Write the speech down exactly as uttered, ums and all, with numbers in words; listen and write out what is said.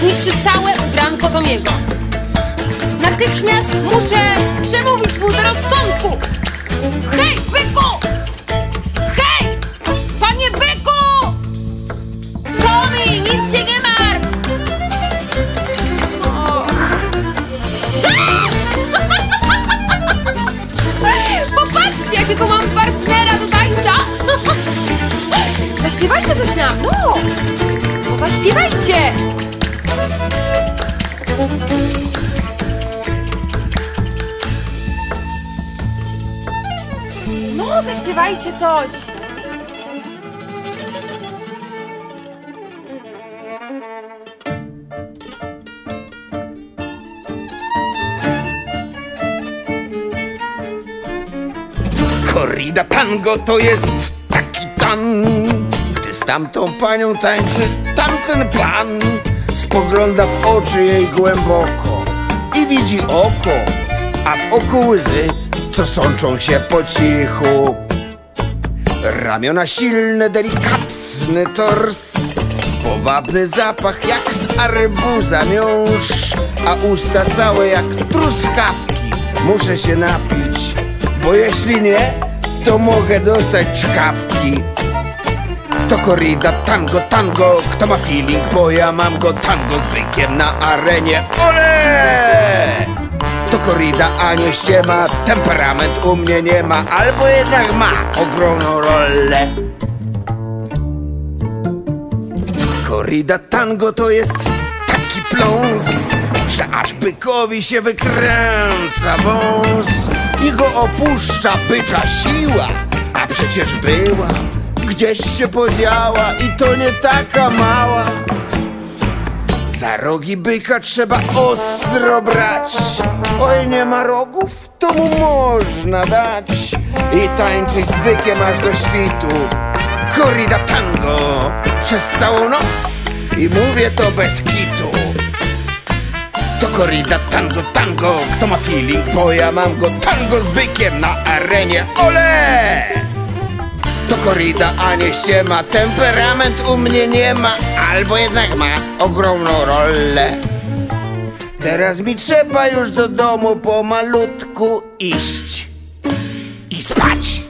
zniszczy całe ubranko Tomiego. Natychmiast muszę przemówić mu do rozsądku. Hej, byku! Hej! Panie byku! Tomi, nic się nie martw! Popatrzcie, jakiego mam partnera do tańca! Zaśpiewajcie coś nam, no! No zaśpiewajcie! No, zaśpiewajcie coś! Korrida tango to jest taki tan, gdy z tamtą panią tańczy tamten pan. Spogląda w oczy jej głęboko i widzi oko, a w oku łzy, co sączą się po cichu. Ramiona silne, delikatny tors, powabny zapach jak z arbuza miąższ, a usta całe jak truskawki. Muszę się napić, bo jeśli nie, to mogę dostać czkawki. To korrida tango, tango, kto ma feeling, bo ja mam go. Tango z bykiem na arenie, ole! To korrida, a nie ściema, temperament u mnie nie ma, albo jednak ma ogromną rolę. Korrida tango to jest taki pląs, że aż bykowi się wykręca wąs i go opuszcza bycza siła, a przecież była gdzieś się podziała i to nie taka mała. Za rogi byka trzeba ostro brać. Oj, nie ma rogów, to mu można dać i tańczyć z bykiem aż do świtu. Korrida tango przez całą noc i mówię to bez kitu. To korrida tango, tango, kto ma feeling, bo ja mam go. Tango z bykiem na arenie, ole! To korrida, a nie ściema, temperament u mnie nie ma, albo jednak ma ogromną rolę. Teraz mi trzeba już do domu pomalutku iść i spać.